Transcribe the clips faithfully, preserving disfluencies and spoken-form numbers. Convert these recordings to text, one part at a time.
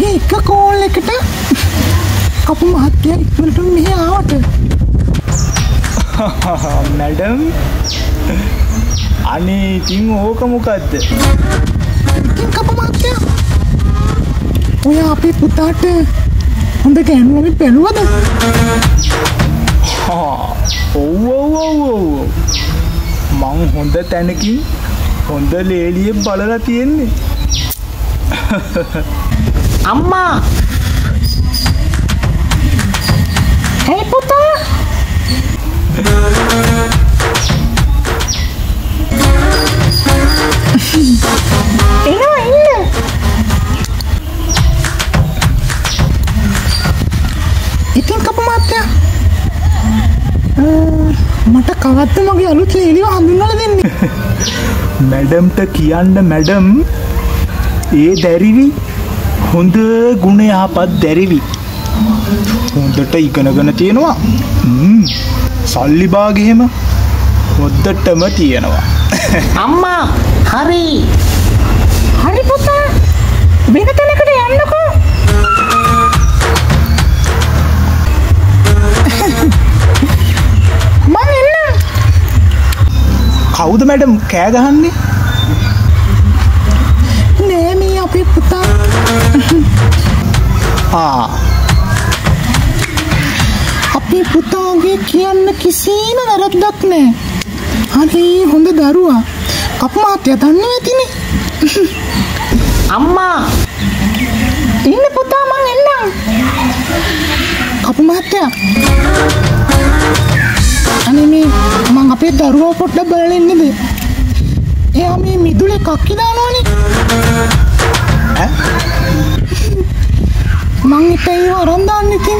මගේ එක කෝල් එකට අපු මහත්තයා ඉක්මනට මෙහි ආවට. මැඩම් අනේ ඉතින් ඕක මොකද්ද? ඉතින් කපු මහත්තයා ඔයා අපේ පුතාට හොඳ ගෑනුවනේ බැලුවද? හා ඔව් ඔව් ඔව් මං හොඳ තැනකින් හොඳ ලේලියෙක් බලලා තියෙන්නේ. අම්මා! හේ පුතා! එනවා ඉන්න. ඉතින් කපු මහත්තයා මට කවද්ද මගේ අලුත් ලේලිව හඳුන්වලා දෙන්නේ? මැඩම්ට කියන්න මැඩම් ඒ දැරිවි හොඳ ගුණ යහපත් දැරිවි හොඳට ඉගෙනගෙන තියෙනවා. සල්ලි බාග් එහෙම හොද්දටම තියෙනවා. අම්මා හරි හරි පුතා වෙන තැනකට යන්නකෝ. මම එන්න. කවුද මැඩම් කෑ ගහන්නේ? Tapi putar. Ah. Api putar ge kiyanne kisima waraddak ne. Hari honda daruwa. Kapu mahathaya danne athine. Amma. Inne putar man ennan. Kapu mahathaya. Ane me man ape daruwa podda balala innede. Eya me midule kakki danawani. Mang itu orang dan itu.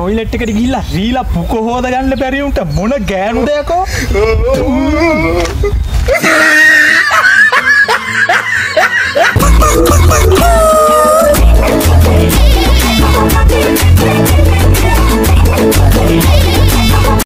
Toilet එකට ගිහිල්ලා රීලා පුකෝ හොදගන්න බැරි උන්ට මොන ගෑනුද යකෝ.